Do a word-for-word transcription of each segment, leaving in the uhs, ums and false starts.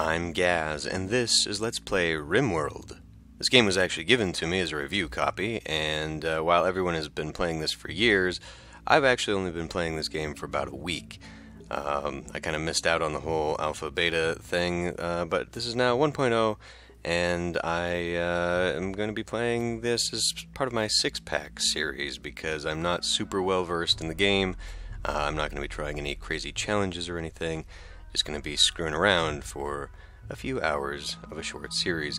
I'm Gaz, and this is Let's Play RimWorld. This game was actually given to me as a review copy, and uh, while everyone has been playing this for years, I've actually only been playing this game for about a week. Um, I kind of missed out on the whole alpha-beta thing, uh, but this is now one point oh, and I uh, am going to be playing this as part of my six-pack series, because I'm not super well-versed in the game. uh, I'm not going to be trying any crazy challenges or anything. Just going to be screwing around for a few hours of a short series.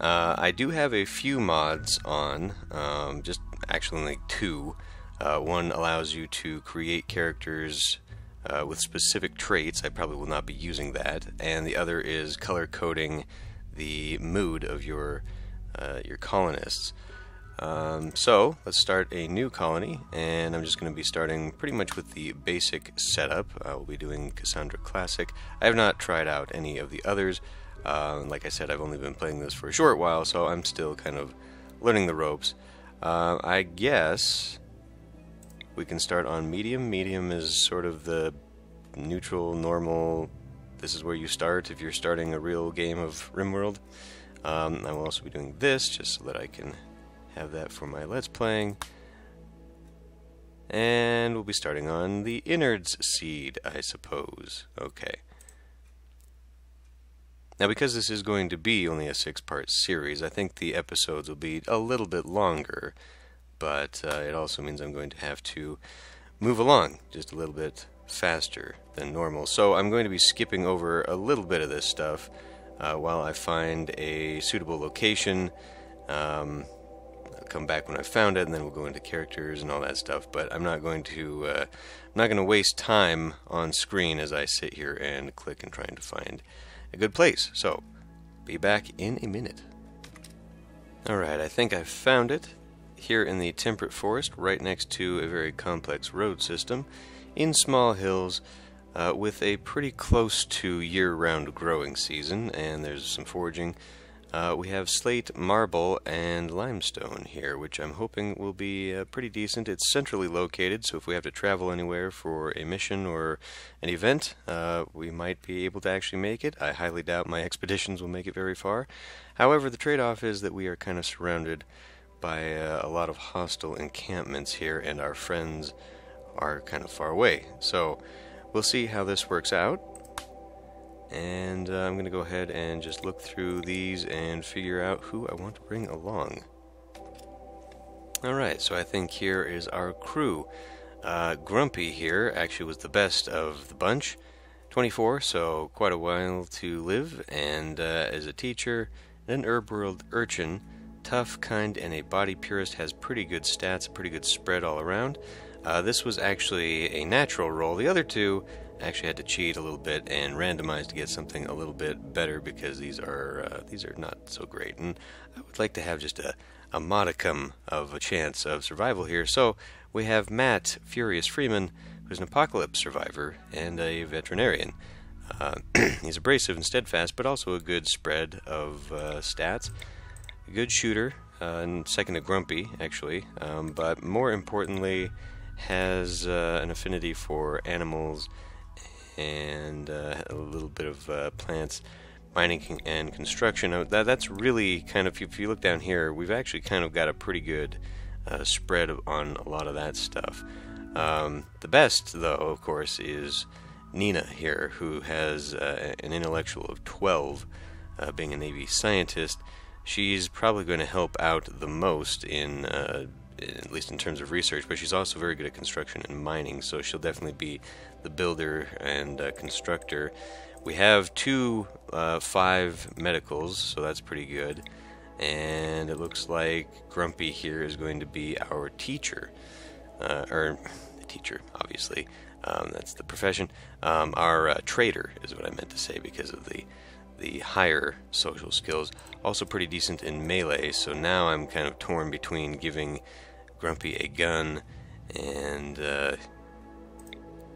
Uh, I do have a few mods on, um, just actually like two. Uh, one allows you to create characters uh, with specific traits. I probably will not be using that. And the other is color coding the mood of your uh, your colonists. Um, so let's start a new colony, and I'm just going to be starting pretty much with the basic setup. Uh, we'll be doing Cassandra Classic. I have not tried out any of the others. Uh, like I said, I've only been playing this for a short while, so I'm still kind of learning the ropes. Uh, I guess we can start on medium. Medium is sort of the neutral, normal. This is where you start if you're starting a real game of RimWorld. Um, I will also be doing this just so that I can have that for my Let's Playing. And we'll be starting on the innards seed, I suppose. Okay. Now, because this is going to be only a six-part series, I think the episodes will be a little bit longer, but uh, it also means I'm going to have to move along just a little bit faster than normal. So I'm going to be skipping over a little bit of this stuff uh, while I find a suitable location. Um, come back when I found it, and then we'll go into characters and all that stuff, but I'm not going to uh, I'm not going to waste time on screen as I sit here and click and trying to find a good place. So be back in a minute. Alright, I think I found it here in the temperate forest, right next to a very complex road system in small hills, uh, with a pretty close to year-round growing season, and there's some foraging. Uh, we have slate, marble, and limestone here, which I'm hoping will be uh, pretty decent. It's centrally located, so if we have to travel anywhere for a mission or an event, uh, we might be able to actually make it. I highly doubt my expeditions will make it very far. However, the trade-off is that we are kind of surrounded by uh, a lot of hostile encampments here, and our friends are kind of far away. So we'll see how this works out. And uh, I'm going to go ahead and just look through these and figure out who I want to bring along. Alright, so I think here is our crew. Uh, Grumpy here actually was the best of the bunch. twenty-four, so quite a while to live, and uh, is a teacher, an herb world urchin, tough, kind, and a body purist, has pretty good stats, pretty good spread all around. Uh, this was actually a natural roll. The other two actually had to cheat a little bit and randomize to get something a little bit better, because these are uh, these are not so great, and I would like to have just a, a modicum of a chance of survival here. So we have Matt Furious Freeman, who's an apocalypse survivor and a veterinarian. Uh, he's abrasive and steadfast, but also a good spread of uh, stats, a good shooter, uh, and second to Grumpy actually, um, but more importantly has uh, an affinity for animals and uh, a little bit of uh, plants, mining, and construction. Now, that, that's really kind of, if you look down here, we've actually kind of got a pretty good uh, spread of, on a lot of that stuff. Um, the best, though, of course, is Nina here, who has uh, an intellectual of twelve, uh, being a Navy scientist. She's probably going to help out the most in uh, at least in terms of research, but she's also very good at construction and mining, so she'll definitely be the builder and uh, constructor. We have two uh, five medicals, so that's pretty good, and it looks like Grumpy here is going to be our teacher, uh, or the teacher, obviously, um, that's the profession. Um, our uh, trader is what I meant to say, because of the the higher social skills. Also pretty decent in melee, so now I'm kind of torn between giving Grumpy a gun and, uh,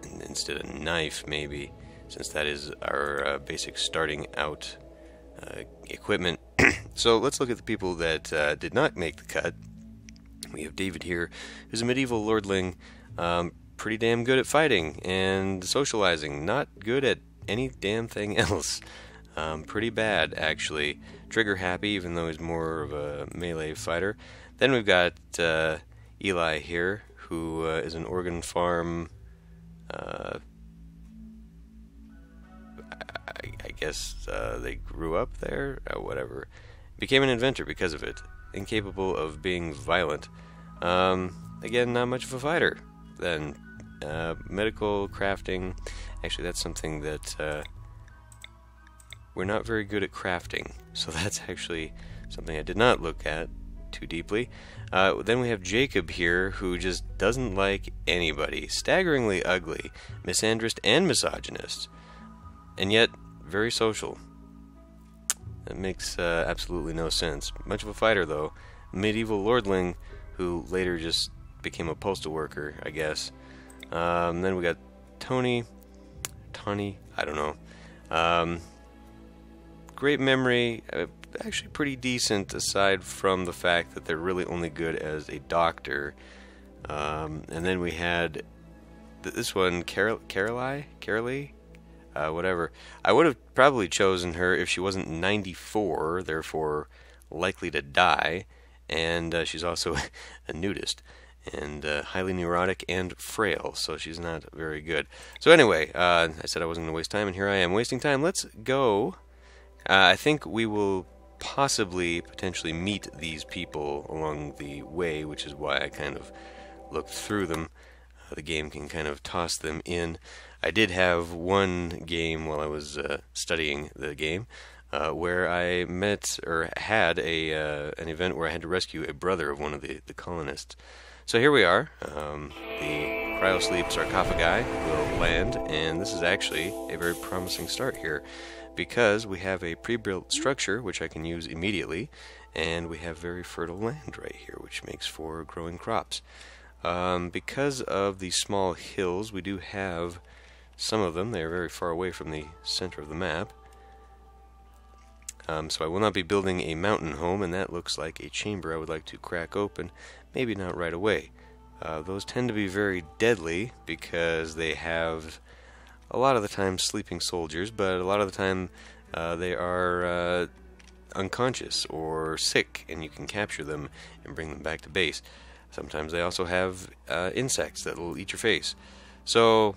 and instead a knife, maybe, since that is our uh, basic starting out uh, equipment. So let's look at the people that uh, did not make the cut. We have David here, who's a medieval lordling, um, pretty damn good at fighting and socializing, not good at any damn thing else. Um, pretty bad, actually. Trigger happy, even though he's more of a melee fighter. Then we've got uh, Eli here, who uh, is an organ farm... Uh, I, I guess uh, they grew up there? Uh, whatever. Became an inventor because of it. Incapable of being violent. Um, again, not much of a fighter. Then uh, medical, crafting... Actually, that's something that... Uh, We're not very good at crafting, so that's actually something I did not look at too deeply. Uh, then we have Jacob here, who just doesn't like anybody. Staggeringly ugly, misandrist and misogynist, and yet very social. That makes uh, absolutely no sense. Much of a fighter, though. Medieval lordling, who later just became a postal worker, I guess. Um, then we got Tony. Tony? I don't know. Um... Great memory, uh, actually pretty decent aside from the fact that they're really only good as a doctor. Um, and then we had th this one, Carol Carolie? Carolie? Uh, whatever. I would have probably chosen her if she wasn't ninety-four, therefore likely to die, and uh, she's also a nudist, and uh, highly neurotic and frail, so she's not very good. So anyway, uh, I said I wasn't going to waste time, and here I am wasting time. Let's go... Uh, I think we will possibly, potentially meet these people along the way, which is why I kind of looked through them. Uh, the game can kind of toss them in. I did have one game while I was uh, studying the game uh, where I met, or had, a uh, an event where I had to rescue a brother of one of the, the colonists. So here we are. Um, the cryosleep sarcophagi will land, and this is actually a very promising start here, because we have a pre-built structure which I can use immediately, and we have very fertile land right here, which makes for growing crops. Um, because of the small hills, we do have some of them. They are very far away from the center of the map. Um, so I will not be building a mountain home, and that looks like a chamber I would like to crack open, maybe not right away. Uh, those tend to be very deadly because they have... a lot of the time sleeping soldiers, but a lot of the time uh, they are uh, unconscious or sick, and you can capture them and bring them back to base. Sometimes they also have uh, insects that will eat your face. So,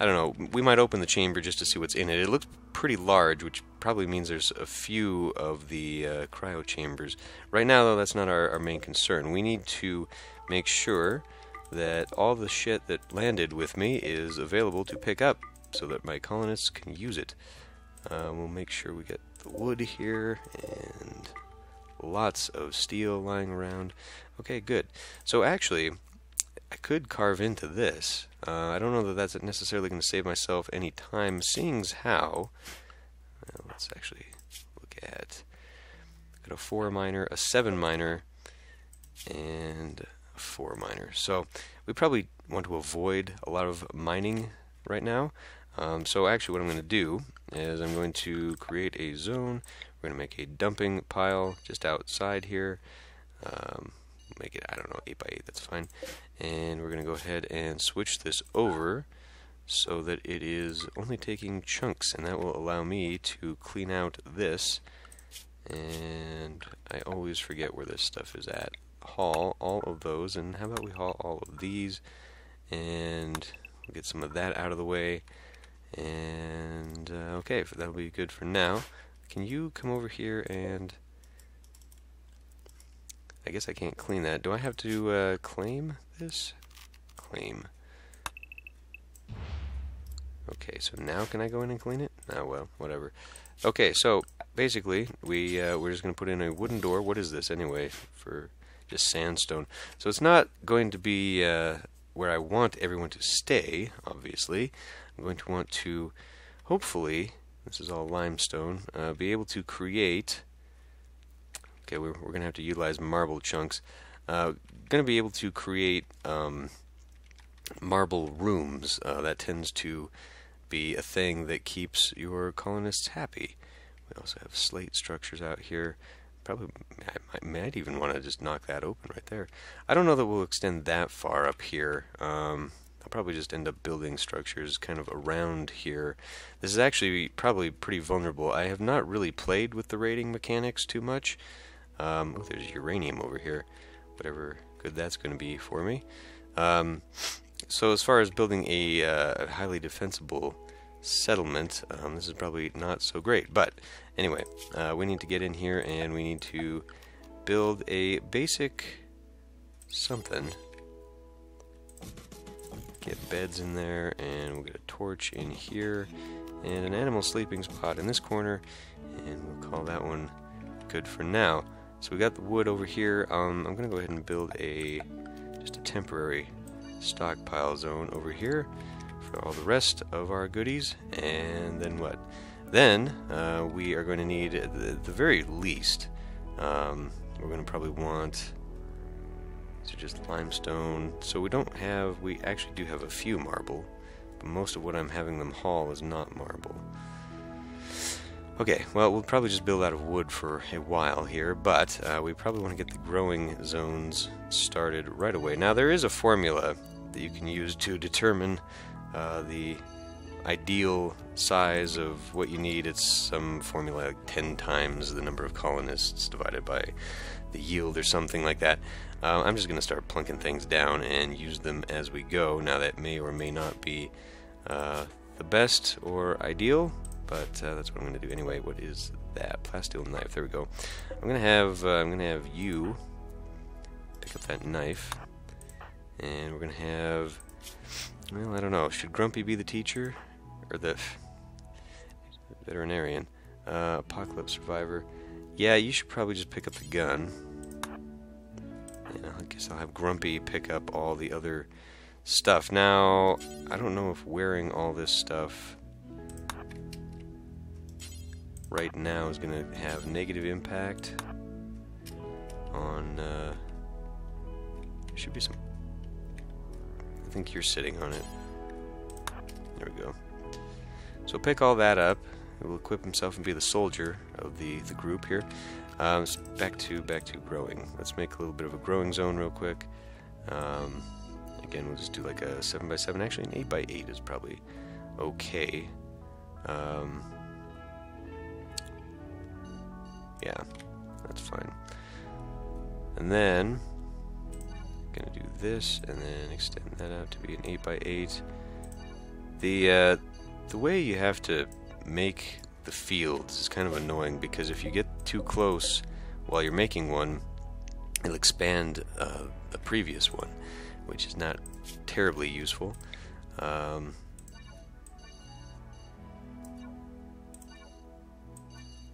I don't know, we might open the chamber just to see what's in it. It looks pretty large, which probably means there's a few of the uh, cryo chambers. Right now, though, that's not our, our main concern. We need to make sure that all the shit that landed with me is available to pick up, so that my colonists can use it. Uh, we'll make sure we get the wood here, and lots of steel lying around. Okay, good. So actually, I could carve into this. Uh, I don't know that that's necessarily going to save myself any time, seeing as how... Well, let's actually look at... I've got a four miner, a seven miner, and a four miner. So we probably want to avoid a lot of mining right now. Um, so actually what I'm going to do is I'm going to create a zone. We're going to make a dumping pile just outside here. Um, make it, I don't know, eight by eight, that's fine. And we're going to go ahead and switch this over so that it is only taking chunks, and that will allow me to clean out this. And I always forget where this stuff is at. Haul all of those, and how about we haul all of these, and we'll get some of that out of the way, and uh, okay, that'll be good for now. Can you come over here and... I guess I can't clean that. Do I have to uh, claim this? Claim. Okay, so now can I go in and clean it? Oh well, whatever. Okay, so basically, we, uh, we're just going to put in a wooden door. What is this anyway? For just sandstone. So it's not going to be... Uh, where I want everyone to stay, obviously. I'm going to want to, hopefully, this is all limestone, uh, be able to create... Okay, we're, we're going to have to utilize marble chunks. Uh, going to be able to create um, marble rooms. Uh, that tends to be a thing that keeps your colonists happy. We also have slate structures out here. Probably, I might even want to just knock that open right there. I don't know that we'll extend that far up here. Um, I'll probably just end up building structures kind of around here. This is actually probably pretty vulnerable. I have not really played with the raiding mechanics too much. Um, oh, there's uranium over here. Whatever good that's going to be for me. Um, so as far as building a uh, highly defensible settlement, um, this is probably not so great. But anyway, uh, we need to get in here and we need to build a basic something. Get beds in there, and we'll get a torch in here, and an animal sleeping spot in this corner, and we'll call that one good for now. So we got the wood over here. Um, I'm gonna go ahead and build a just a temporary stockpile zone over here for all the rest of our goodies, and then what? Then uh, we are going to need, at the, the very least, um, we're gonna probably want. So just limestone. So we don't have, we actually do have a few marble, but most of what I'm having them haul is not marble. Okay, well, we'll probably just build out of wood for a while here, but uh, we probably want to get the growing zones started right away. Now there is a formula that you can use to determine uh, the ideal size of what you need. It's some formula like ten times the number of colonists divided by the yield or something like that. Uh, I'm just going to start plunking things down and use them as we go. Now that may or may not be uh, the best or ideal, but uh, that's what I'm going to do anyway. What is that? Plasteel knife. There we go. I'm going to have uh, I'm going to have you pick up that knife, and we're going to have. Well, I don't know. Should Grumpy be the teacher? Or the veterinarian, uh, apocalypse survivor. Yeah, you should probably just pick up the gun. And I guess I'll have Grumpy pick up all the other stuff. Now, I don't know if wearing all this stuff right now is going to have negative impact on. Uh, there should be some. I think you're sitting on it. There we go. So pick all that up. He will equip himself and be the soldier of the, the group here. Um, back to back to growing. Let's make a little bit of a growing zone real quick. Um, again, we'll just do like a seven by seven. Actually, an eight by eight is probably okay. Um, yeah, that's fine. And then, I'm going to do this and then extend that out to be an eight by eight. The... Uh, The way you have to make the fields is kind of annoying, because if you get too close while you're making one, it'll expand uh, the previous one, which is not terribly useful. Um,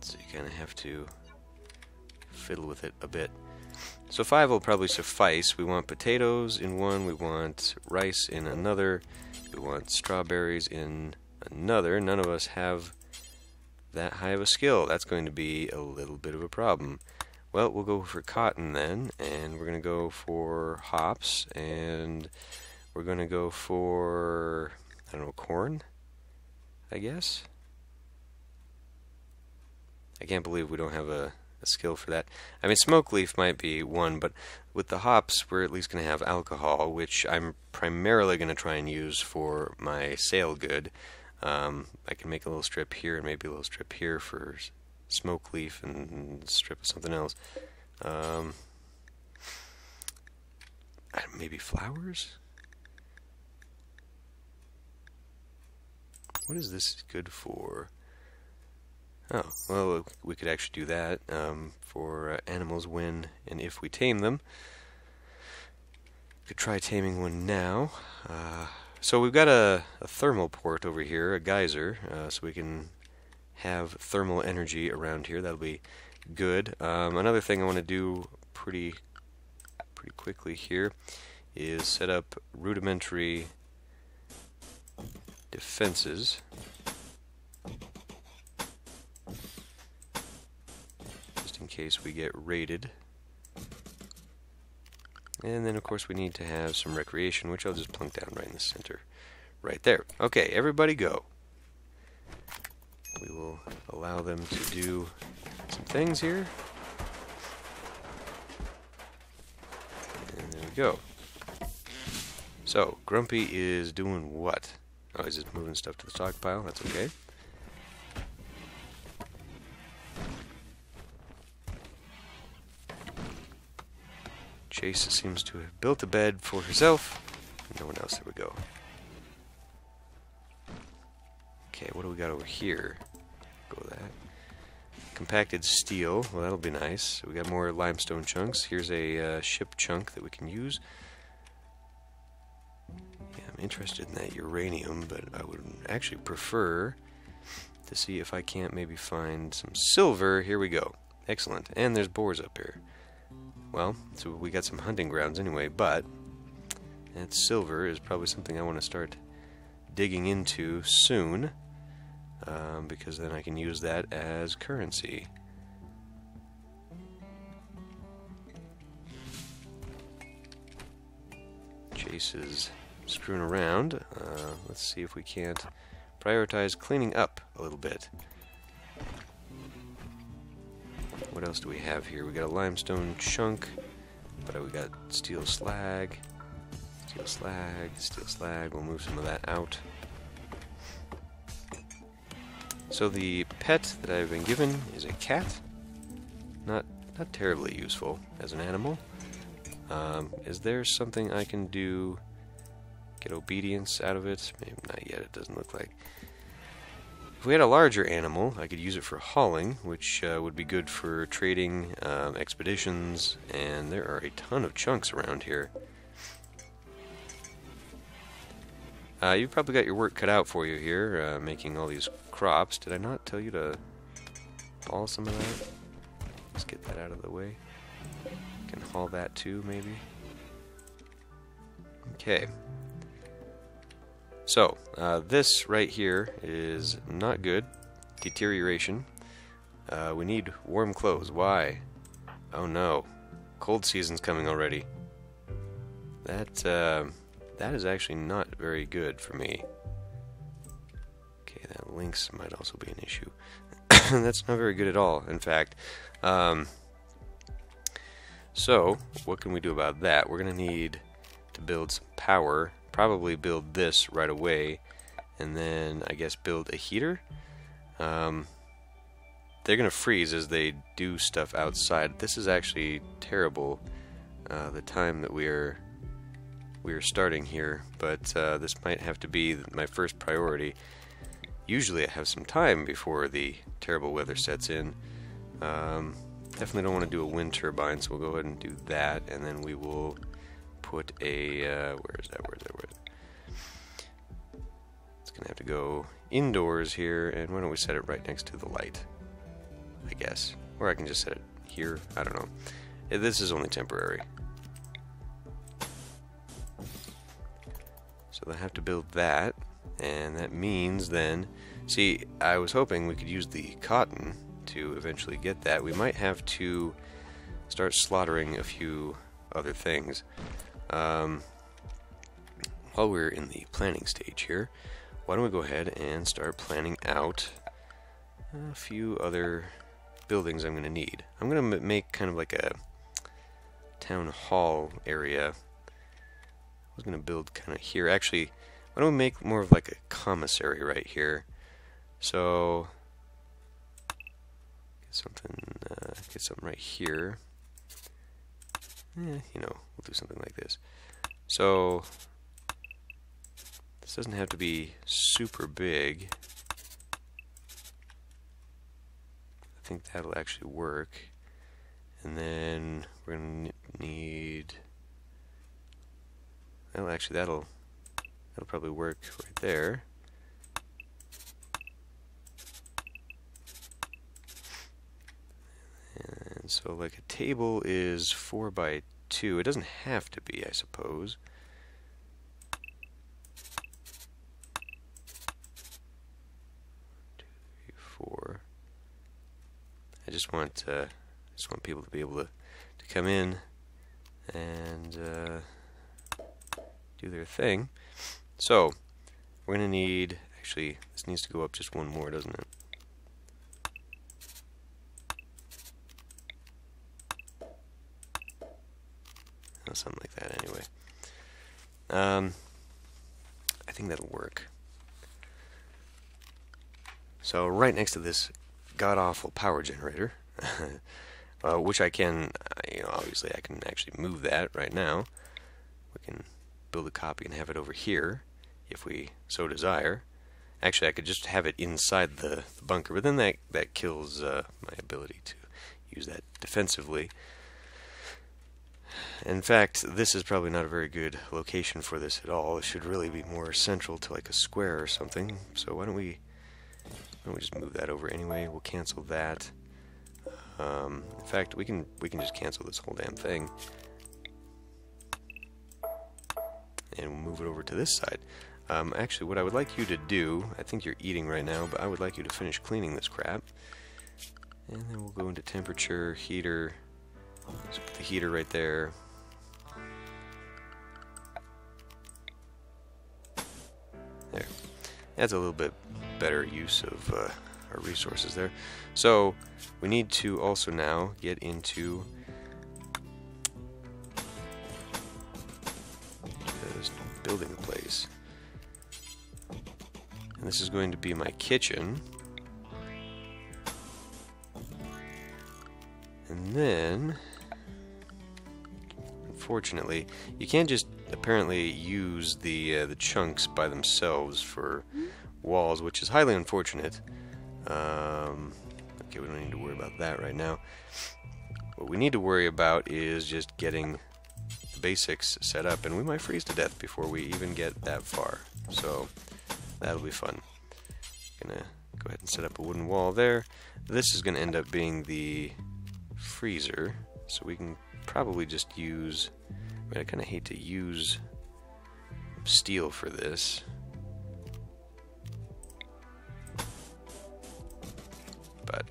so you kind of have to fiddle with it a bit. So five will probably suffice. We want potatoes in one, we want rice in another, we want strawberries in another. None of us have that high of a skill. That's going to be a little bit of a problem. Well, we'll go for cotton then, and we're going to go for hops, and we're going to go for, I don't know, corn, I guess? I can't believe we don't have a, a skill for that. I mean, smoke leaf might be one, but with the hops, we're at least going to have alcohol, which I'm primarily going to try and use for my sale good. Um, I can make a little strip here and maybe a little strip here for smoke leaf and strip of something else. Um, maybe flowers? What is this good for? Oh, well, we could actually do that um, for uh, animals when and if we tame them. Could try taming one now. Uh, So we've got a, a thermal port over here, a geyser, uh, so we can have thermal energy around here. That'll be good. Um, another thing I want to do pretty pretty quickly here is set up rudimentary defenses. Just in case we get raided. And then, of course, we need to have some recreation, which I'll just plunk down right in the center. Right there. Okay, everybody go. We will allow them to do some things here. And there we go. So, Grumpy is doing what? Oh, he's just moving stuff to the stockpile. That's okay. Chase seems to have built a bed for herself. No one else. There we go. Okay, what do we got over here? Go that. Compacted steel. Well, that'll be nice. We got more limestone chunks. Here's a uh, ship chunk that we can use. Yeah, I'm interested in that uranium, but I would actually prefer to see if I can't maybe find some silver. Here we go. Excellent. And there's boars up here. Well, so we got some hunting grounds anyway, but that silver is probably something I want to start digging into soon, um, because then I can use that as currency. Chase is screwing around. Uh, let's see if we can't prioritize cleaning up a little bit. What else do we have here? We got a limestone chunk, but we got steel slag, steel slag, steel slag. We'll move some of that out. So the pet that I've been given is a cat. Not not terribly useful as an animal. Um, is there something I can do? Get obedience out of it? Maybe not yet. It doesn't look like. If we had a larger animal, I could use it for hauling, which uh, would be good for trading, um, expeditions, and there are a ton of chunks around here. Uh, you've probably got your work cut out for you here, uh, making all these crops. Did I not tell you to haul some of that? Let's get that out of the way. Can haul that too, maybe? Okay. So, uh, this right here is not good. Deterioration. Uh, we need warm clothes. Why? Oh no. Cold season's coming already. That, uh, that is actually not very good for me. Okay, that lynx might also be an issue. That's not very good at all, in fact. Um, so, what can we do about that? We're going to need to build some power. Probably build this right away, and then I guess build a heater. Um, they're gonna freeze as they do stuff outside. This is actually terrible, uh, the time that we're we're starting here, but uh, this might have to be my first priority. Usually I have some time before the terrible weather sets in. Um, definitely don't want to do a wind turbine, so we'll go ahead and do that, and then we will put a, uh, where is that, where is that, where is that? It's going to have to go indoors here, and why don't we set it right next to the light, I guess. Or I can just set it here, I don't know. This is only temporary. So I have to build that, and that means then, see, I was hoping we could use the cotton to eventually get that. We might have to start slaughtering a few other things. Um, while we're in the planning stage here, why don't we go ahead and start planning out a few other buildings I'm going to need. I'm going to make kind of like a town hall area. I was going to build kind of here. Actually, why don't we make more of like a commissary right here? So, get something, uh, get something right here. Eh, you know, we'll do something like this. So, this doesn't have to be super big. I think that'll actually work. And then we're going to need... Well, actually, that'll, that'll probably work right there. So like a table is four by two. It doesn't have to be, I suppose. Two, three, four. I just want uh, just want people to be able to to come in and uh, do their thing. So we're gonna need. Actually, this needs to go up just one more, doesn't it? Something like that anyway. Um, I think that'll work. So right next to this god-awful power generator, uh, which I can, you know, obviously I can actually move that right now. We can build a copy and have it over here if we so desire. Actually, I could just have it inside the, the bunker, but then that, that kills uh, my ability to use that defensively. In fact, this is probably not a very good location for this at all. It should really be more central to like a square or something. So why don't we, why don't we just move that over anyway? We'll cancel that. Um, in fact, we can we can just cancel this whole damn thing, and we'll move it over to this side. Um, actually, what I would like you to do, I think you're eating right now, but I would like you to finish cleaning this crap. And then we'll go into temperature, heater. Let's put the heater right there. There. That's a little bit better use of uh, our resources there. So, we need to also now get into just building a place. And this is going to be my kitchen. And then, unfortunately, you can't just apparently use the uh, the chunks by themselves for walls, which is highly unfortunate. Um, okay, we don't need to worry about that right now. What we need to worry about is just getting the basics set up, and we might freeze to death before we even get that far. So that'll be fun. Gonna go ahead and set up a wooden wall there. This is gonna end up being the freezer, so we can probably just use, I mean, I kind of hate to use steel for this, but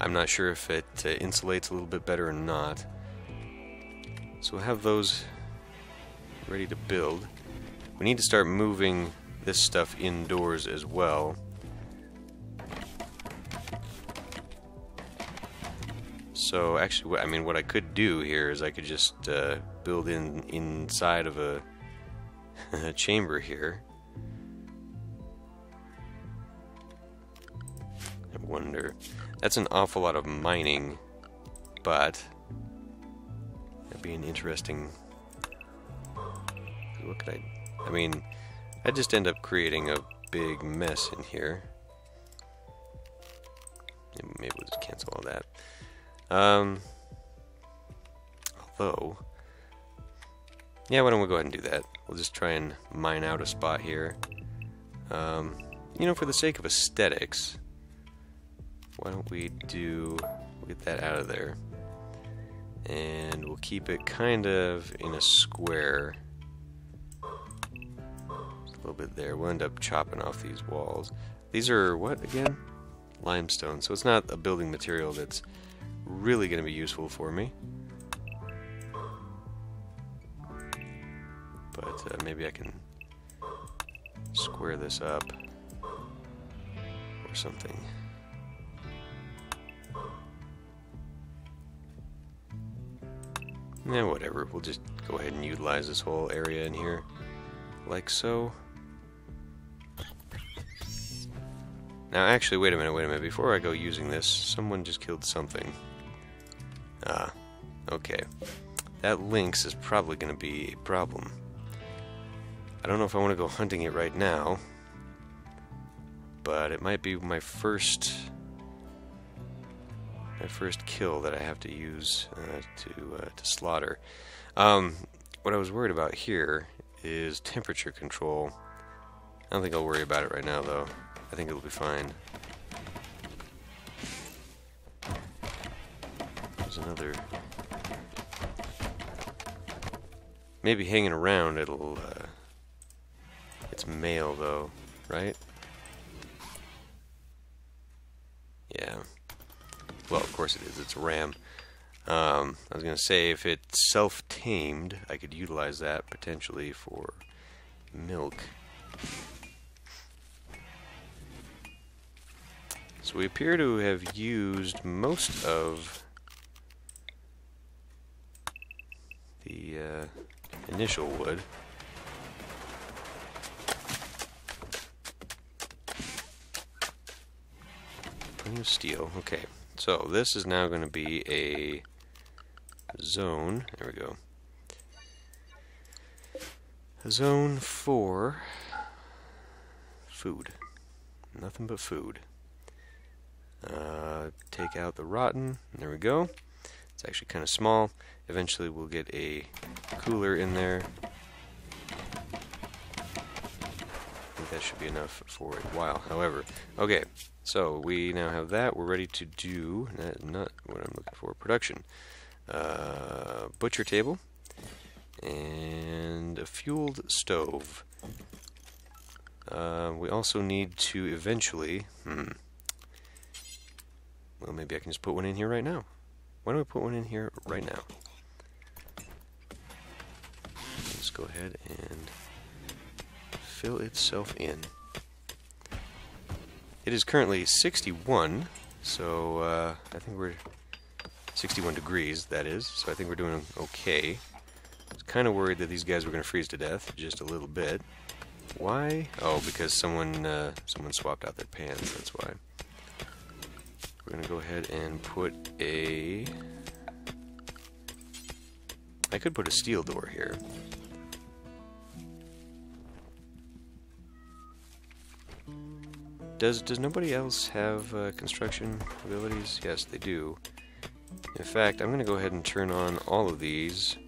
I'm not sure if it uh, insulates a little bit better or not. So we'll have those ready to build. We need to start moving this stuff indoors as well. So actually, what, I mean, what I could do here is I could just uh, build in inside of a, a chamber here. I wonder. That's an awful lot of mining, but that'd be an interesting. What could I? I mean, I'd just end up creating a big mess in here. Maybe we'll just cancel all that. Um, although, yeah, why don't we go ahead and do that? We'll just try and mine out a spot here. Um, you know, for the sake of aesthetics, why don't we do, we'll get that out of there. And we'll keep it kind of in a square. Just a little bit there. We'll end up chopping off these walls. These are, what again? Limestone. So it's not a building material that's really going to be useful for me, but uh, maybe I can square this up or something. Yeah, whatever, we'll just go ahead and utilize this whole area in here like so. Now actually, wait a minute, wait a minute, before I go using this, someone just killed something. Ah, okay. That lynx is probably going to be a problem. I don't know if I want to go hunting it right now, but it might be my first my first kill that I have to use uh, to uh, to slaughter. Um, what I was worried about here is temperature control. I don't think I'll worry about it right now, though. I think it'll be fine. There's another. Maybe hanging around it'll. Uh... It's male though, right? Yeah. Well, of course it is. It's a ram. Um, I was gonna say if it's self-tamed, I could utilize that potentially for milk. So we appear to have used most of the uh, initial wood. Ring of Steel. Okay, so this is now going to be a zone. There we go. Zone for food. Nothing but food. Uh, take out the rotten. There we go. It's actually kind of small. Eventually we'll get a cooler in there. I think that should be enough for a while. However, okay, so we now have that. We're ready to do, that, not what I'm looking for, production. Uh, butcher table and a fueled stove. Uh, we also need to eventually, hmm, well, maybe I can just put one in here right now. Why don't we put one in here right now? Let's go ahead and fill itself in. It is currently sixty-one, so uh, I think we're sixty-one degrees, that is, so I think we're doing okay. I was kind of worried that these guys were going to freeze to death just a little bit. Why? Oh, because someone uh, someone swapped out their pants, that's why. We're going to go ahead and put a... I could put a steel door here. Does, does nobody else have uh, construction abilities? Yes, they do. In fact, I'm going to go ahead and turn on all of these.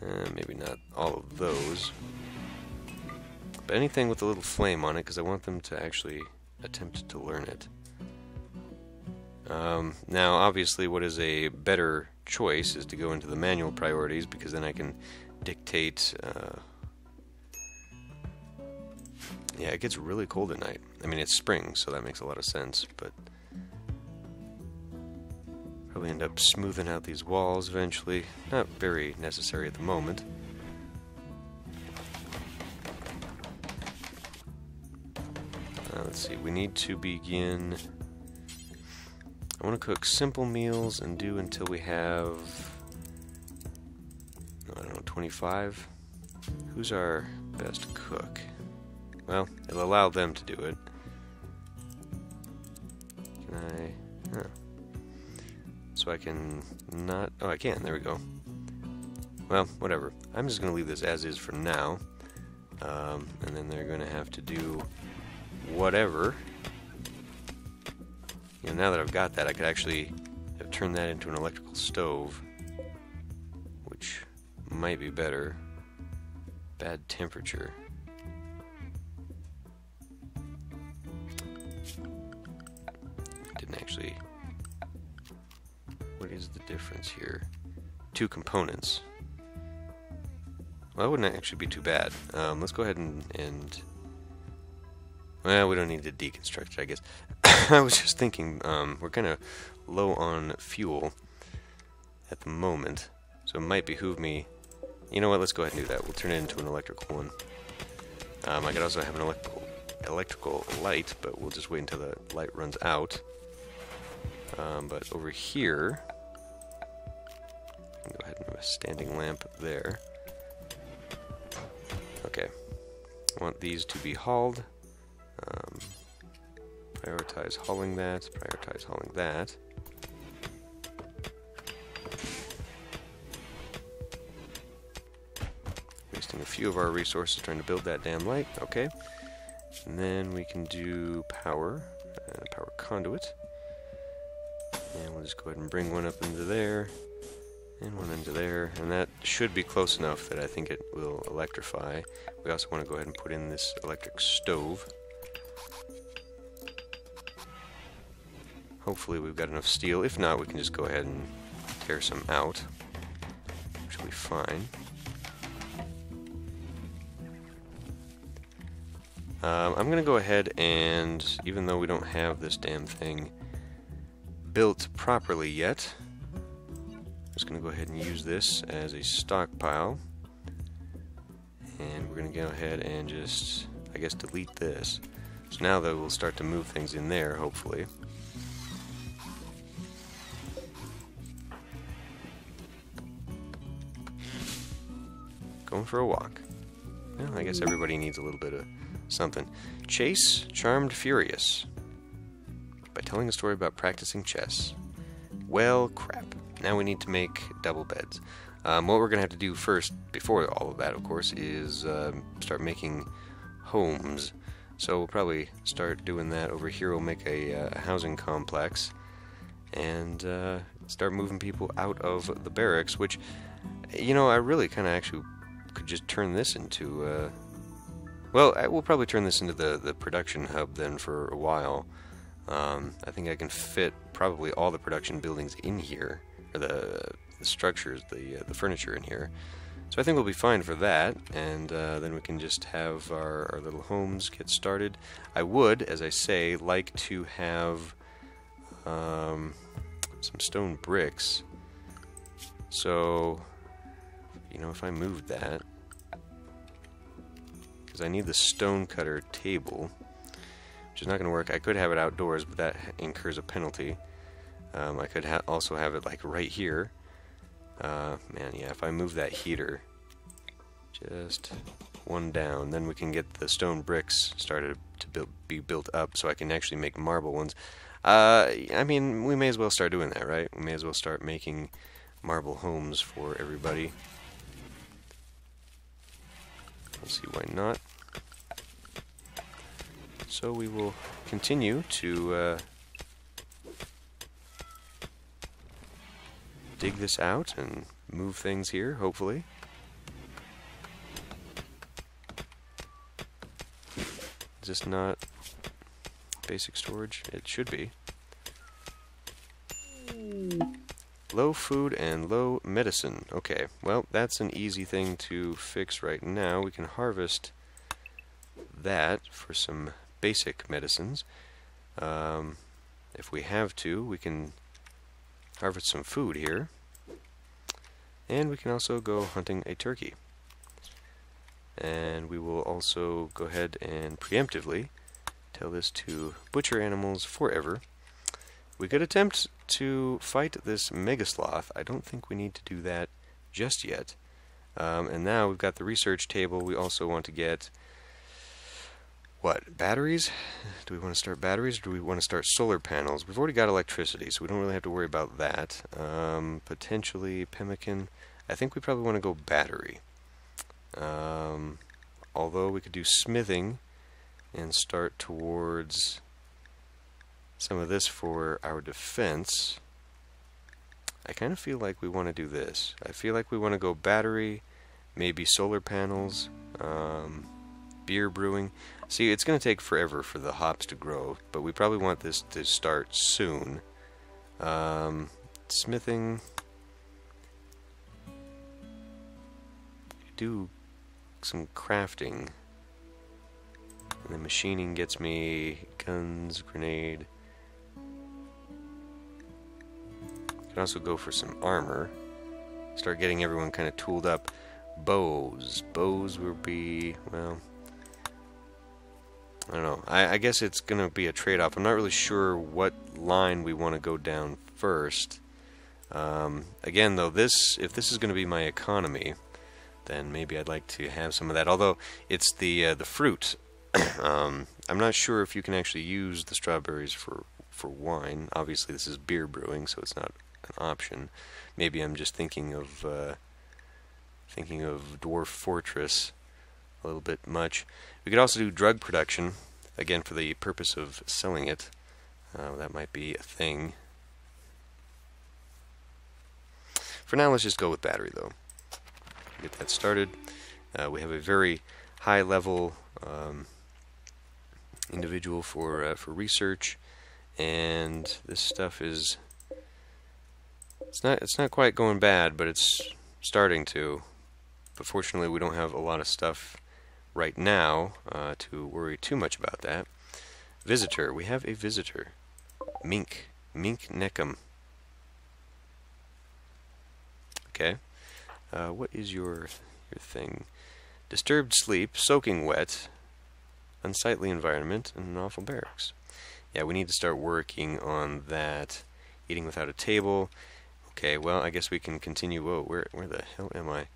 Uh, maybe not all of those. But anything with a little flame on it, because I want them to actually attempt to learn it. Um, now, obviously, what is a better choice is to go into the manual priorities, because then I can dictate... Uh... Yeah, it gets really cold at night. I mean, it's spring, so that makes a lot of sense, but... Probably end up smoothing out these walls eventually. Not very necessary at the moment. Uh, let's see, we need to begin... I want to cook simple meals and do until we have, I don't know, twenty-five? Who's our best cook? Well, it'll allow them to do it. Can I, huh. So I can not, oh I can, there we go. Well, whatever. I'm just going to leave this as is for now. Um, and then they're going to have to do whatever. You know, now that I've got that, I could actually have turned that into an electrical stove, which might be better. Bad temperature. Didn't actually... What is the difference here? Two components. Well, that wouldn't actually be too bad. Um, let's go ahead and... and well, we don't need to deconstruct it, I guess. I was just thinking, um, we're kind of low on fuel at the moment, so it might behoove me... You know what, let's go ahead and do that. We'll turn it into an electrical one. Um, I could also have an electrical, electrical light, but we'll just wait until the light runs out. Um, but over here... Go ahead and have a standing lamp there. Okay. I want these to be hauled. Um, prioritize hauling that, prioritize hauling that. Wasting a few of our resources trying to build that damn light, okay. And then we can do power, and a power conduit. And we'll just go ahead and bring one up into there, and one into there, and that should be close enough that I think it will electrify. We also want to go ahead and put in this electric stove. Hopefully we've got enough steel. If not, we can just go ahead and tear some out, which will be fine. Um, I'm going to go ahead and, even though we don't have this damn thing built properly yet, I'm just going to go ahead and use this as a stockpile. And we're going to go ahead and just, I guess, delete this. So now, though, we'll start to move things in there, hopefully. Going for a walk. Well, I guess everybody needs a little bit of something. Chase Charmed Furious by telling a story about practicing chess. Well, crap. Now we need to make double beds. Um, what we're going to have to do first, before all of that, of course, is uh, start making homes. So we'll probably start doing that over here. We'll make a uh, housing complex and uh, start moving people out of the barracks, which, you know, I really kind of actually could just turn this into... Uh, well, I will probably turn this into the, the production hub then for a while. Um, I think I can fit probably all the production buildings in here, or the, the structures, the, uh, the furniture in here. So I think we'll be fine for that, and uh, then we can just have our, our little homes get started. I would, as I say, like to have um, some stone bricks. So, you know, if I moved that, because I need the stone cutter table, which is not going to work. I could have it outdoors, but that incurs a penalty. Um, I could ha also have it like right here. Uh, man, yeah, if I move that heater just one down, then we can get the stone bricks started to build, be built up so I can actually make marble ones. Uh, I mean, we may as well start doing that, right? We may as well start making marble homes for everybody. We'll see why not. So we will continue to... Uh, dig this out and move things here, hopefully. Is this not basic storage? It should be. Low food and low medicine. Okay, well, that's an easy thing to fix right now. We can harvest that for some basic medicines. Um, if we have to, we can harvest some food here, and we can also go hunting a turkey. And we will also go ahead and preemptively tell this to butcher animals forever. We could attempt to fight this megasloth. I don't think we need to do that just yet. Um, and now we've got the research table. We also want to get what? Batteries? Do we want to start batteries, or do we want to start solar panels? We've already got electricity, so we don't really have to worry about that. Um, potentially pemmican. I think we probably want to go battery. Um, although we could do smithing and start towards some of this for our defense. I kind of feel like we want to do this. I feel like we want to go battery, maybe solar panels, um, beer brewing. See, it's going to take forever for the hops to grow, but we probably want this to start soon. Um, smithing. Do some crafting. And then machining gets me guns, grenade. Can also go for some armor. Start getting everyone kind of tooled up. Bows. Bows will be, well... I don't know. I, I guess it's going to be a trade-off. I'm not really sure what line we want to go down first. Um, again, though, this if this is going to be my economy, then maybe I'd like to have some of that. Although, it's the uh, the fruit. um, I'm not sure if you can actually use the strawberries for, for wine. Obviously, this is beer brewing, so it's not an option. Maybe I'm just thinking of, uh, thinking of Dwarf Fortress. A little bit much. We could also do drug production, again for the purpose of selling it. Uh, that might be a thing. For now, let's just go with battery, though. Get that started. Uh, we have a very high-level um, individual for uh, for research, and this stuff is it's not it's not quite going bad, but it's starting to. But fortunately, we don't have a lot of stuff right now uh, to worry too much about that. Visitor. We have a visitor. Mink. Mink Neckum. Okay. Uh, what is your, your thing? Disturbed sleep, soaking wet, unsightly environment, and an awful barracks. Yeah, we need to start working on that. Eating without a table. Okay, well, I guess we can continue. Whoa, where, where the hell am I?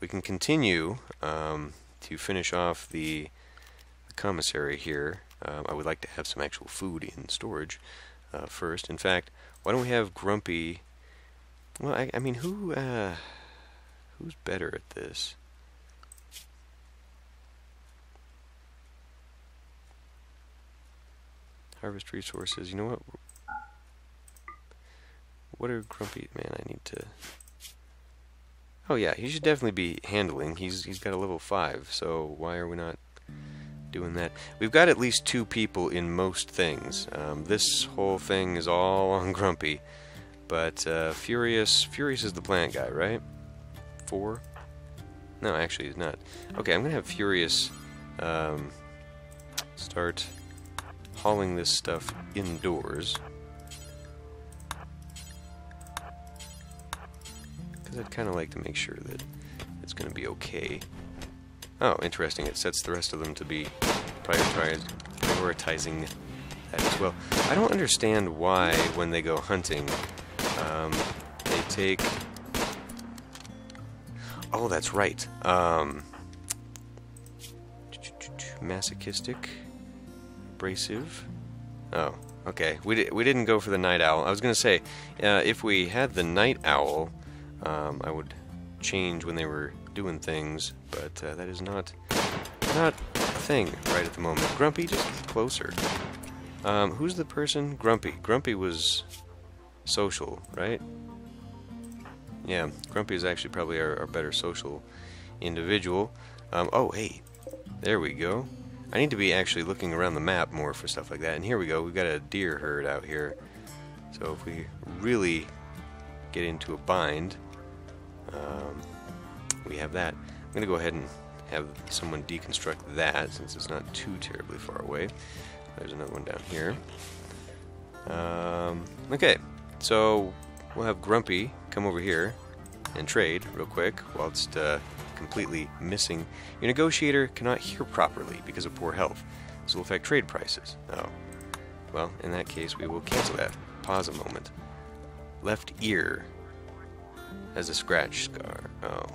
We can continue um, to finish off the, the commissary here. Um, I would like to have some actual food in storage. uh, first. In fact, why don't we have Grumpy? Well, I, I mean, who uh, who's better at this? Harvest resources. You know what? What are Grumpy? Man, I need to... Oh yeah, he should definitely be handling. He's he's got a level five, so why are we not doing that? We've got at least two people in most things. Um, this whole thing is all on Grumpy, but uh, Furious Furious is the plant guy, right? Four? No, actually he's not. Okay, I'm gonna have Furious um, start hauling this stuff indoors. I'd kind of like to make sure that it's going to be okay. Oh, interesting. It sets the rest of them to be prioritized, prioritizing that as well. I don't understand why when they go hunting, um, they take... Oh, that's right. Um, masochistic. Abrasive. Oh, okay. We, di we didn't go for the night owl. I was going to say, uh, if we had the night owl... Um, I would change when they were doing things, but uh, that is not not a thing right at the moment. Grumpy, just get closer. Um, who's the person? Grumpy. Grumpy was social, right? Yeah, Grumpy is actually probably our, our better social individual. Um, oh, hey, there we go. I need to be actually looking around the map more for stuff like that. And here we go. We've got a deer herd out here. So if we really get into a bind... Um, we have that. I'm going to go ahead and have someone deconstruct that, since it's not too terribly far away. There's another one down here. Um, okay, so we'll have Grumpy come over here and trade real quick, whilst uh, completely missing. Your negotiator cannot hear properly because of poor health. This will affect trade prices. Oh, well, in that case, we will cancel that. Pause a moment. Left ear has a scratch scar. Oh.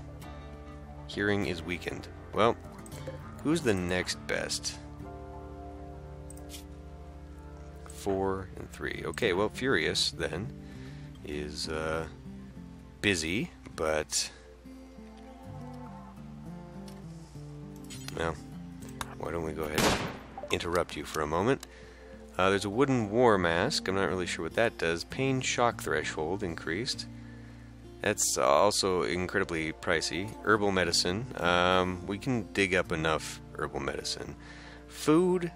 Hearing is weakened. Well, who's the next best? Four and three. Okay, well, Furious, then, is uh, busy, but... Well, why don't we go ahead and interrupt you for a moment. Uh, there's a wooden war mask. I'm not really sure what that does. Pain shock threshold increased. That's also incredibly pricey. Herbal medicine. Um, we can dig up enough herbal medicine. Food.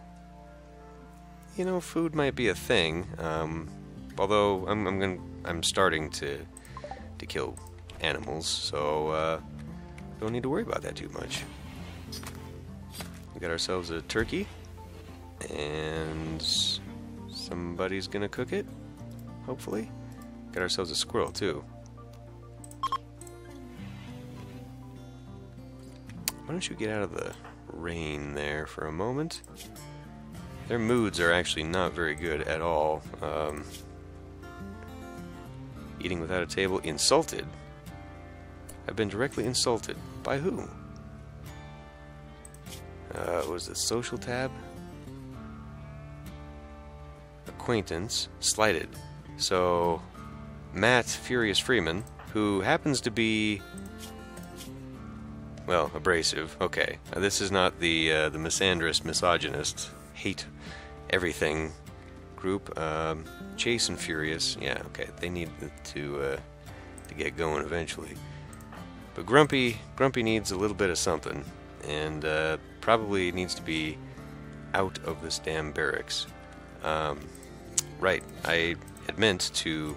You know, food might be a thing. Um, although I'm I'm gonna, I'm starting to to kill animals, so uh, don't need to worry about that too much. We got ourselves a turkey, and somebody's gonna cook it. Hopefully, got ourselves a squirrel too. Why don't you get out of the rain there for a moment? Their moods are actually not very good at all. Um, eating without a table. Insulted? I've been directly insulted. By who? Uh, was the social tab? Acquaintance. Slighted. So, Matt Furious Freeman, who happens to be... Well, abrasive. Okay, now, this is not the uh, the misandrist, misogynist, hate everything group. Um, Chase and Furious. Yeah, okay, they need to uh, to get going eventually. But Grumpy, Grumpy needs a little bit of something, and uh, probably needs to be out of this damn barracks. Um, right, I had meant to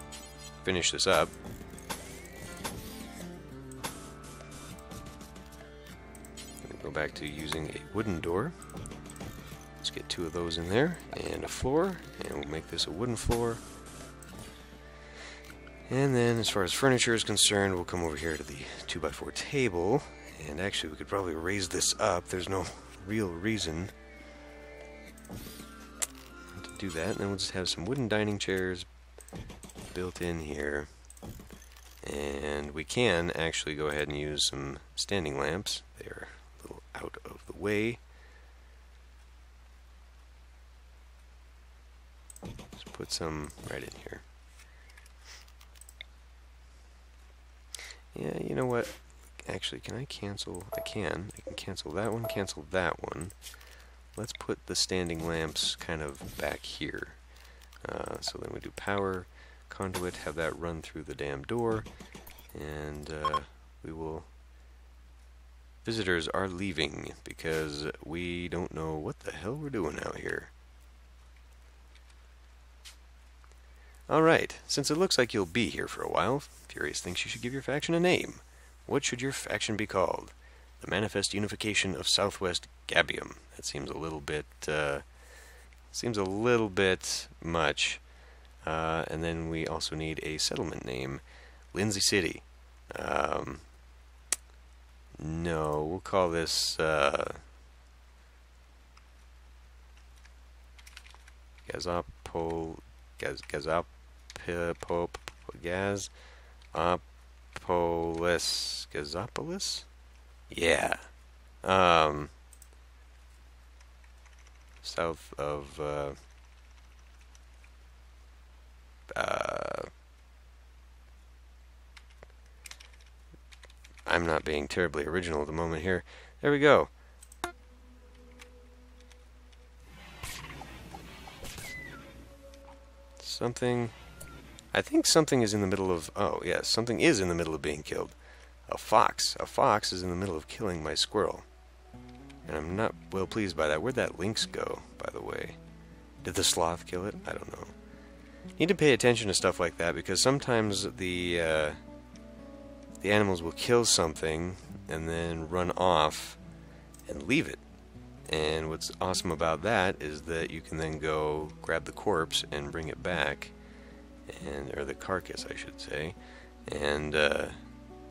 finish this up. Back to using a wooden door. Let's get two of those in there, and a floor, and we'll make this a wooden floor. And then as far as furniture is concerned, we'll come over here to the two by four table, and actually we could probably raise this up. There's no real reason to do that. And then we'll just have some wooden dining chairs built in here. And we can actually go ahead and use some standing lamps. They are out of the way. Just put some right in here. Yeah, you know what? Actually, can I cancel? I can. I can cancel that one, cancel that one. Let's put the standing lamps kind of back here. Uh, so then we do power, conduit, have that run through the damn door, and uh, we will... Visitors are leaving because we don't know what the hell we're doing out here. Alright, since it looks like you'll be here for a while, Furious thinks you should give your faction a name. What should your faction be called? The Manifest Unification of Southwest Gabium. That seems a little bit, uh, seems a little bit much. Uh, and then we also need a settlement name. Lindsay City. Um... No, we'll call this, uh... Gazapol... Gaz... Gazapop... Gaz... Opolis... Gazopolis? Yeah. Um... South of, uh... Uh... I'm not being terribly original at the moment here. There we go. Something... I think something is in the middle of... Oh, yes, something is in the middle of being killed. A fox. A fox is in the middle of killing my squirrel. And I'm not well pleased by that. Where'd that lynx go, by the way? Did the sloth kill it? I don't know. Need to pay attention to stuff like that, because sometimes the... Uh, The animals will kill something and then run off and leave it. And what's awesome about that is that you can then go grab the corpse and bring it back, and or the carcass, I should say, and uh,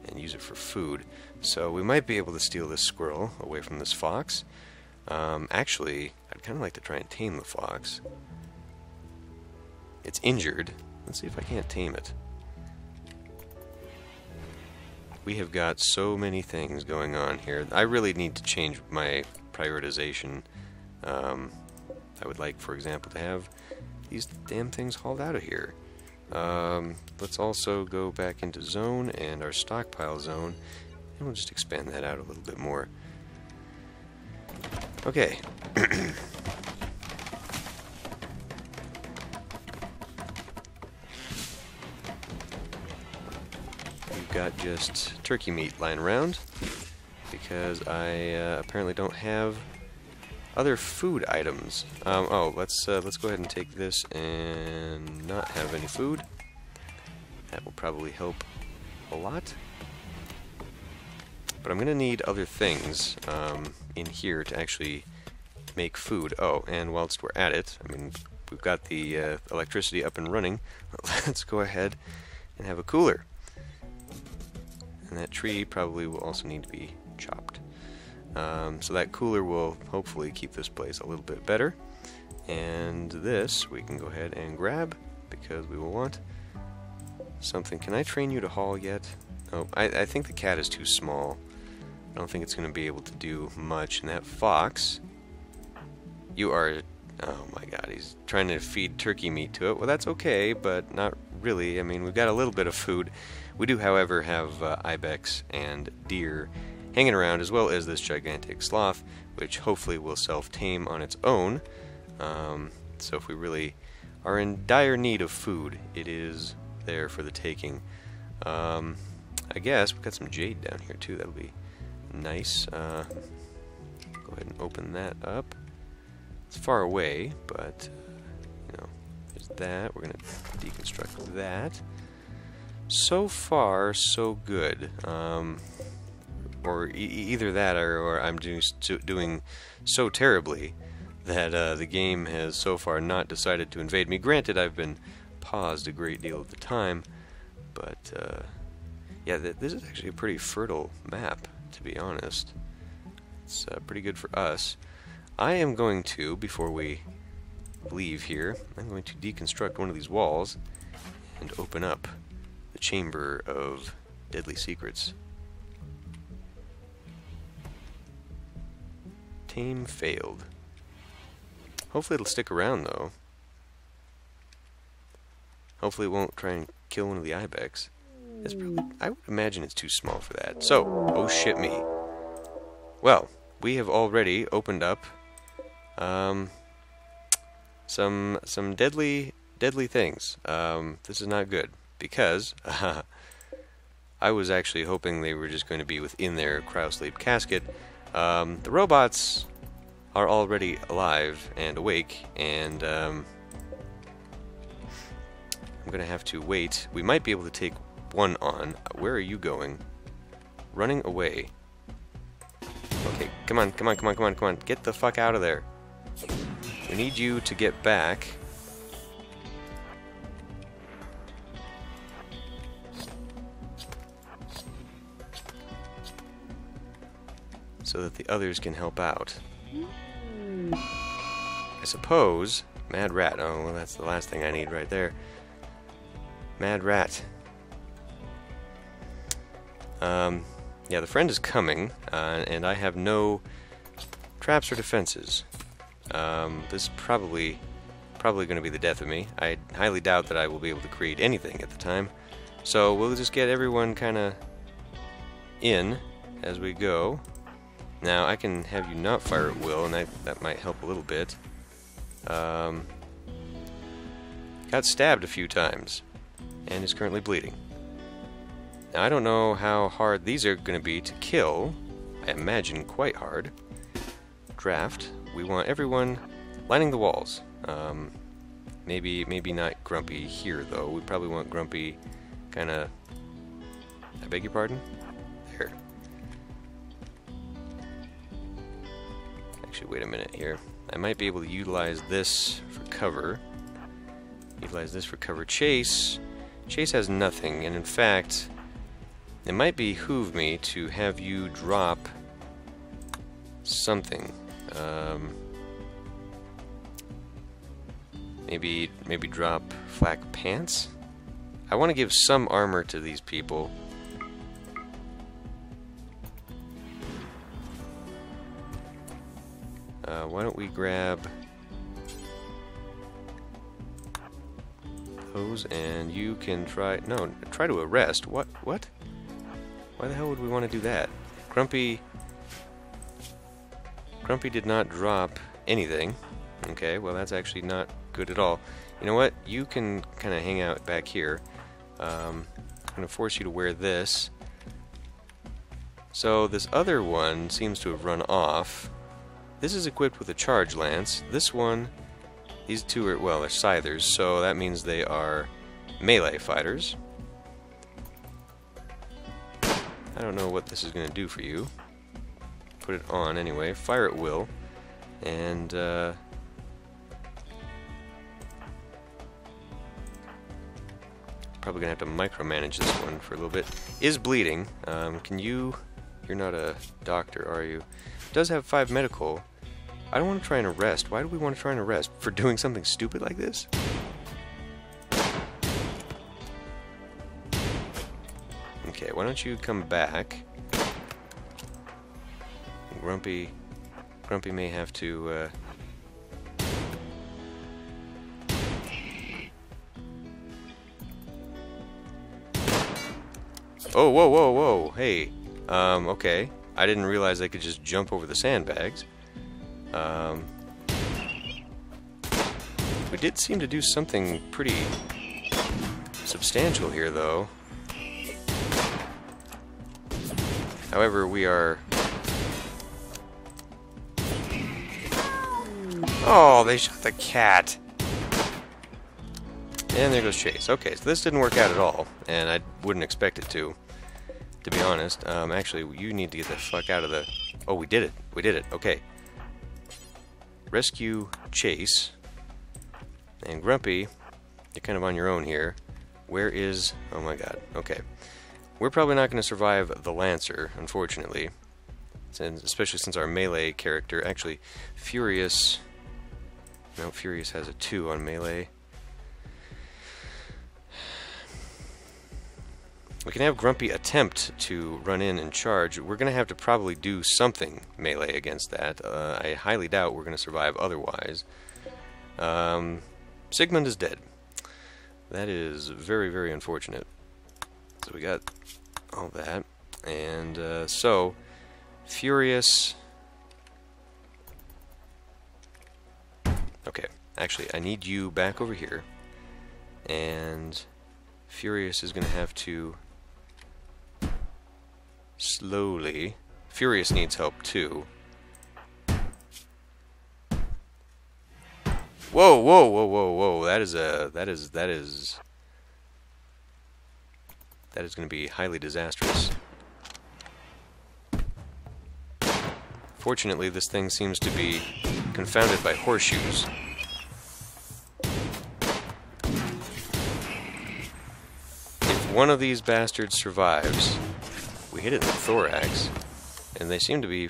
and use it for food. So we might be able to steal this squirrel away from this fox. Um, actually, I'd kind of like to try and tame the fox. It's injured. Let's see if I can't tame it. We have got so many things going on here. I really need to change my prioritization. Um, I would like, for example, to have these damn things hauled out of here. Um, let's also go back into zone and our stockpile zone, and we'll just expand that out a little bit more. Okay. Got just turkey meat lying around because I uh, apparently don't have other food items. Um, oh, let's uh, let's go ahead and take this and not have any food. That will probably help a lot. But I'm gonna need other things um, in here to actually make food. Oh, and whilst we're at it, I mean, we've got the uh, electricity up and running. Let's go ahead and have a cooler. And that tree probably will also need to be chopped. Um, so that cooler will hopefully keep this place a little bit better. And this we can go ahead and grab because we will want something. Can I train you to haul yet? Oh, I, I think the cat is too small. I don't think it's going to be able to do much. And that fox, you are... Oh my god, he's trying to feed turkey meat to it. Well, that's okay, but not really. I mean, we've got a little bit of food. We do, however, have uh, ibex and deer hanging around, as well as this gigantic sloth, which hopefully will self-tame on its own. Um, so if we really are in dire need of food, it is there for the taking. Um, I guess we've got some jade down here, too. That'll be nice. Uh, go ahead and open that up. It's far away, but, you know, there's that. We're going to deconstruct that. So far, so good. Um, or e either that, or, or I'm do doing so terribly that uh, the game has so far not decided to invade me. Granted, I've been paused a great deal of the time, but, uh, yeah, th this is actually a pretty fertile map, to be honest. It's uh, pretty good for us. I am going to, before we leave here, I'm going to deconstruct one of these walls and open up the Chamber of Deadly Secrets. Tame failed. Hopefully it'll stick around, though. Hopefully it won't try and kill one of the ibex. It's probably, I would imagine it's too small for that. So, oh shit me. Well, we have already opened up um, some some deadly deadly things. Um, this is not good because uh, I was actually hoping they were just going to be within their cryosleep casket. Um, the robots are already alive and awake, and um, I'm gonna have to wait. We might be able to take one on. Where are you going? Running away. Okay, come on, come on, come on, come on, come on. Get the fuck out of there. We need you to get back. So that the others can help out. I suppose... Mad rat. Oh, well, that's the last thing I need right there. Mad rat. Um, yeah, the friend is coming, uh, and I have no traps or defenses. Um, this is probably, probably going to be the death of me. I highly doubt that I will be able to create anything at the time. So we'll just get everyone kind of in as we go. Now, I can have you not fire at will, and I, that might help a little bit. Um, got stabbed a few times, and is currently bleeding. Now, I don't know how hard these are going to be to kill. I imagine quite hard. Draft. We want everyone lining the walls. Um, maybe, maybe not Grumpy here, though. We probably want Grumpy kind of... I beg your pardon? There. Actually, wait a minute here. I might be able to utilize this for cover. Utilize this for cover. Chase. Chase has nothing, and in fact... It might behoove me to have you drop something. Um, maybe maybe drop flak pants? I want to give some armor to these people. Uh, why don't we grab those, and you can try... No, try to arrest. What? What? Why the hell would we want to do that? Grumpy... Grumpy did not drop anything. Okay, well that's actually not good at all. You know what? You can kind of hang out back here. Um, I'm going to force you to wear this. So this other one seems to have run off. This is equipped with a charge lance. This one... These two are, well, they're scythers, so that means they are melee fighters. I don't know what this is going to do for you. Put it on anyway. Fire at will. And, uh... probably going to have to micromanage this one for a little bit. Is bleeding. Um, can you... You're not a doctor, are you? Does have five medical. I don't want to try and arrest. Why do we want to try and arrest? For doing something stupid like this? Okay, why don't you come back? Grumpy... Grumpy may have to, uh... Oh, whoa, whoa, whoa! Hey! Um, okay. I didn't realize I could just jump over the sandbags. Um... We did seem to do something pretty... substantial here, though. However, we are... Oh, they shot the cat! And there goes Chase. Okay, so this didn't work out at all, and I wouldn't expect it to, to be honest. Um, actually, you need to get the fuck out of the... Oh, we did it. We did it. Okay. Rescue Chase. And Grumpy, you're kind of on your own here. Where is... Oh my god. Okay. We're probably not going to survive the Lancer, unfortunately, since, especially since our melee character, actually, Furious, no, Furious has a two on melee. We can have Grumpy attempt to run in and charge. We're going to have to probably do something melee against that. Uh, I highly doubt we're going to survive otherwise. Um, Sigmund is dead. That is very, very unfortunate. So we got all that. And uh, so, Furious... Okay, actually, I need you back over here. And Furious is going to have to... Slowly... Furious needs help, too. Whoa, whoa, whoa, whoa, whoa. That is a... That is... That is... That is going to be highly disastrous. Fortunately, this thing seems to be confounded by horseshoes. If one of these bastards survives... We hit it in the thorax, and they seem to be...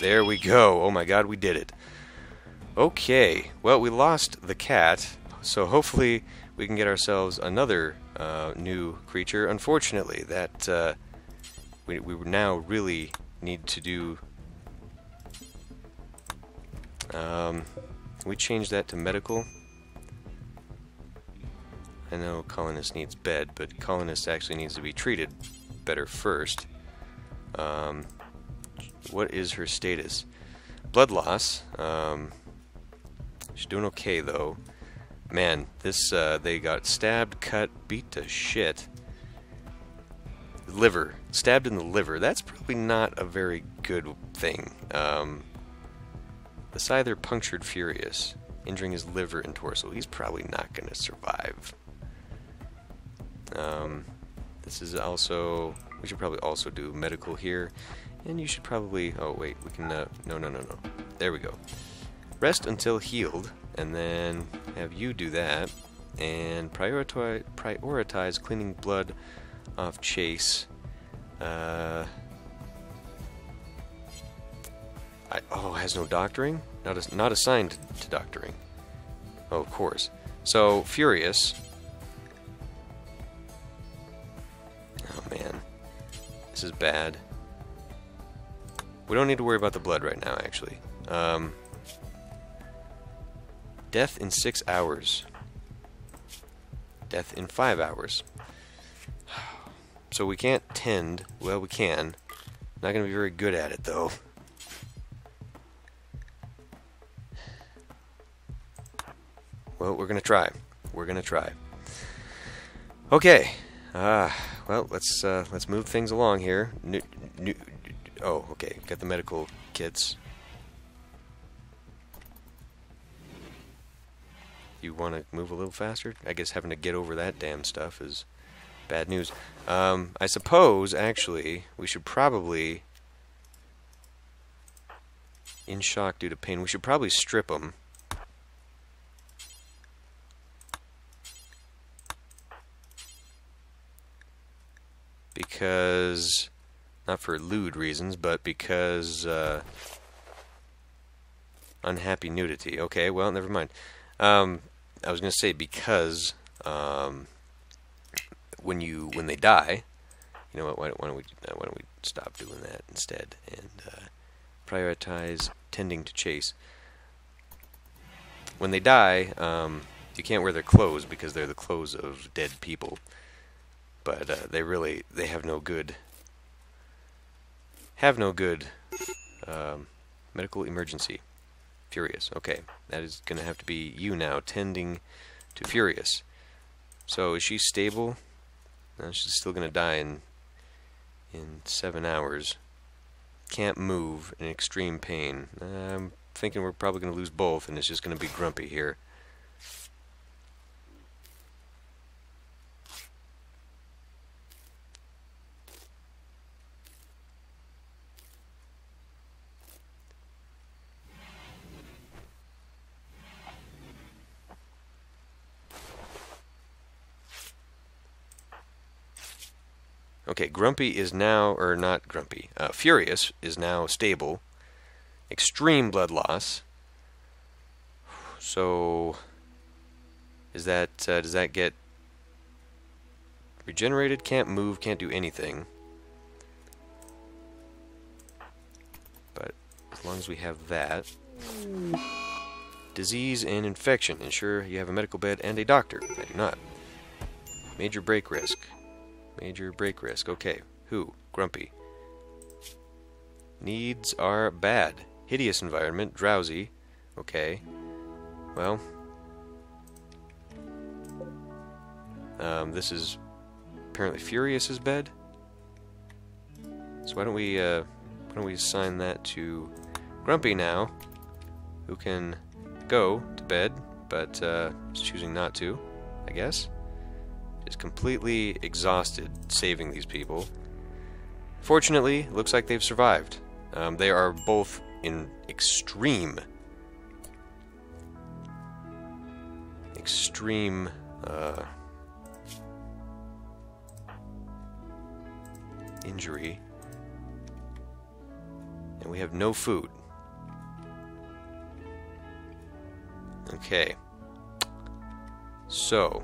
There we go. Oh my god, we did it. Okay. Well, we lost the cat, so hopefully we can get ourselves another uh, new creature. Unfortunately, that uh, we, we now really need to do... Um, can we change that to medical? I know colonist needs bed, but colonist actually needs to be treated better first. Um... What is her status? Blood loss. Um, she's doing okay though. Man, this uh, they got stabbed, cut, beat to shit. Liver. Stabbed in the liver. That's probably not a very good thing. Um, the Scyther punctured Furious, injuring his liver and torso. He's probably not going to survive. Um, this is also... We should probably also do medical here. And you should probably... Oh, wait, we can... Uh, no, no, no, no. There we go. Rest until healed, and then have you do that. And prioritize, prioritize cleaning blood off Chase. Uh, I, oh, has no doctoring? Not, a, not assigned to doctoring. Oh, of course. So, Furious... Oh, man. This is bad. We don't need to worry about the blood right now, actually. Um, death in six hours. Death in five hours. So we can't tend. Well, we can. Not going to be very good at it, though. Well, we're going to try. We're going to try. Okay. Uh, well, let's uh, let's move things along here. New, new, Oh, okay. Got the medical kits. You want to move a little faster? I guess having to get over that damn stuff is bad news. Um, I suppose, actually, we should probably... In shock due to pain. We should probably strip them. Because... Not for lewd reasons, but because, uh... unhappy nudity. Okay, well, never mind. Um, I was gonna say because, um... when you, when they die... You know what, why don't, why don't we, why don't we stop doing that instead, and, uh... prioritize tending to Chase. When they die, um... you can't wear their clothes because they're the clothes of dead people. But, uh, they really, they have no good... Have no good um, medical emergency. Furious. Okay, that is going to have to be you now, tending to Furious. So is she stable? No, she's still going to die in in seven hours. Can't move in extreme pain. Uh, I'm thinking we're probably going to lose both, and it's just going to be grumpy here. Okay, Grumpy is now, or not Grumpy, uh, Furious is now stable. Extreme blood loss. So, is that, uh, does that get regenerated? Can't move, can't do anything. But, as long as we have that. Disease and infection. Ensure you have a medical bed and a doctor. I do not. Major break risk. Major break risk. Okay. Who? Grumpy. Needs are bad. Hideous environment. Drowsy. Okay. Well. Um, this is apparently Furious's bed. So why don't we, uh, why don't we assign that to Grumpy now, who can go to bed, but uh, is choosing not to, I guess. Just completely exhausted saving these people. Fortunately, looks like they've survived. Um, they are both in extreme, extreme, uh, injury, and we have no food. Okay, so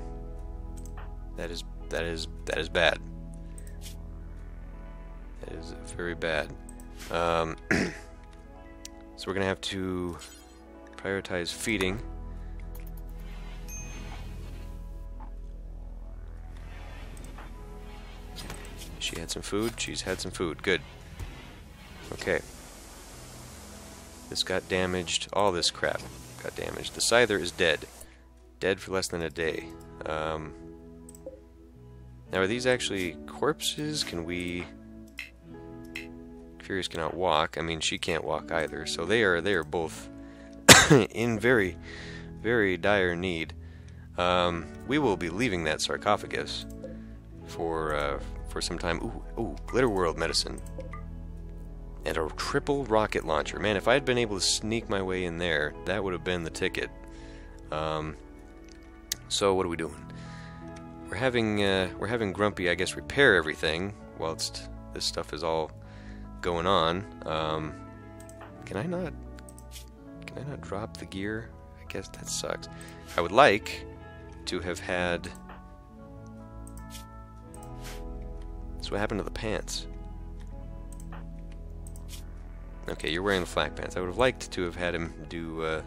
that is that is that is bad. That is very bad. Um, so we're gonna have to prioritize feeding. She had some food. She's had some food. Good. Okay. This got damaged. All this crap got damaged. The Scyther is dead. Dead for less than a day. Um, now, are these actually corpses? Can we... Furious cannot walk. I mean, she can't walk either. So they are, they are both in very, very dire need. Um, we will be leaving that sarcophagus for... Uh, for some time. Ooh, ooh, Glitter World Medicine. And a triple rocket launcher. Man, if I had been able to sneak my way in there, that would have been the ticket. Um, so what are we doing? We're having, uh, we're having Grumpy, I guess, repair everything whilst this stuff is all going on. Um, can I not, can I not drop the gear? I guess that sucks. I would like to have had... So what happened to the pants? Okay, you're wearing the flak pants. I would have liked to have had him do uh,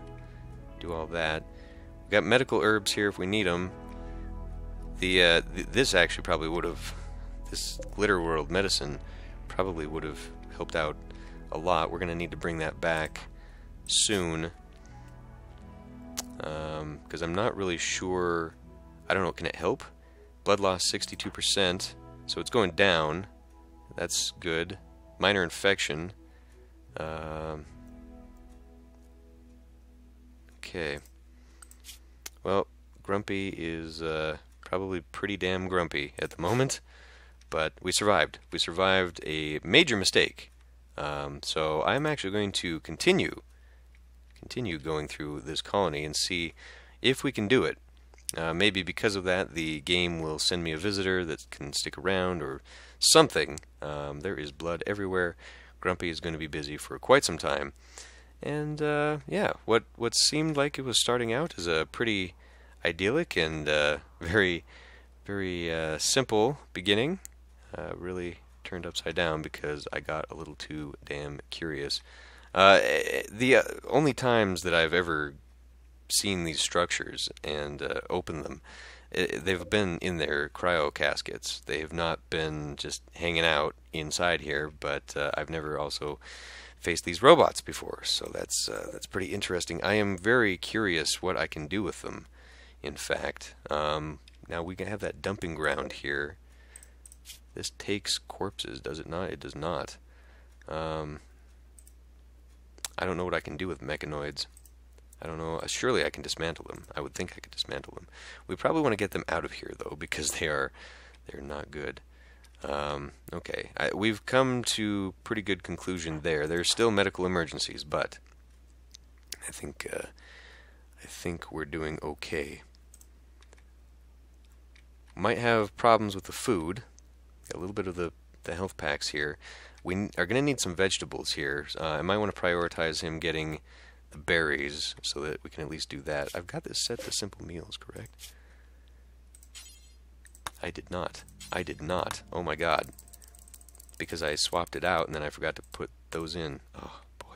do all that. We've got medical herbs here if we need them. The uh, th this actually probably would have, this Glitter World Medicine probably would have helped out a lot. We're gonna need to bring that back soon because um, I'm not really sure. I don't know. Can it help? Blood loss sixty-two percent. So it's going down. That's good. Minor infection. Um, okay. Well, Grumpy is uh, probably pretty damn grumpy at the moment, but we survived. We survived a major mistake. Um, so I'm actually going to continue, continue going through this colony and see if we can do it. Uh, maybe because of that, the game will send me a visitor that can stick around or something. Um, there is blood everywhere. Grumpy is going to be busy for quite some time. And, uh, yeah, what, what seemed like it was starting out as a pretty idyllic and uh, very, very uh, simple beginning. Uh, really turned upside down because I got a little too damn curious. Uh, the uh, only times that I've ever seen these structures and uh, open them, It, they've been in their cryo caskets. They have not been just hanging out inside here, but uh, I've never also faced these robots before, so that's uh, that's pretty interesting. I am very curious what I can do with them, in fact. Um, now we can have that dumping ground here. This takes corpses, does it not? It does not. Um, I don't know what I can do with mechanoids. I don't know. Surely I can dismantle them. I would think I could dismantle them. We probably want to get them out of here, though, because they are, they're not good. Um, okay. I, we've come to pretty good conclusion there. There's still medical emergencies, but I think, uh, I think we're doing okay. Might have problems with the food. Got a little bit of the, the health packs here. We are going to need some vegetables here. Uh, I might want to prioritize him getting the berries so that we can at least do that. I've got this set to simple meals, correct? I did not. I did not. Oh my god. Because I swapped it out and then I forgot to put those in. Oh boy.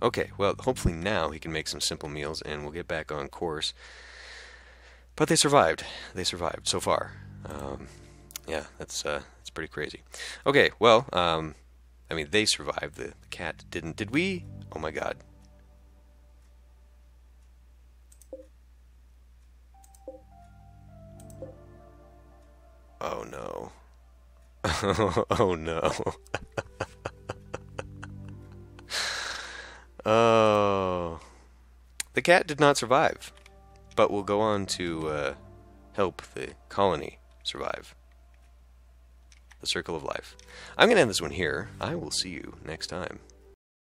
Okay, well, hopefully now he can make some simple meals and we'll get back on course. But they survived. They survived so far. Um, yeah, that's uh, that's pretty crazy. Okay, well, um, I mean, they survived. The, the cat didn't. Did we? Oh my god. Oh no. Oh no. Oh. The cat did not survive, but will go on to uh, help the colony survive. The circle of life. I'm going to end this one here. I will see you next time.